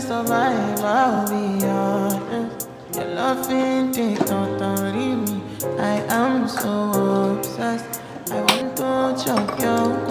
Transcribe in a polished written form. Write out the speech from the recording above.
Survive, I'll be honest. Your love ain't it, don't leave me. I am so obsessed. I want to choke you.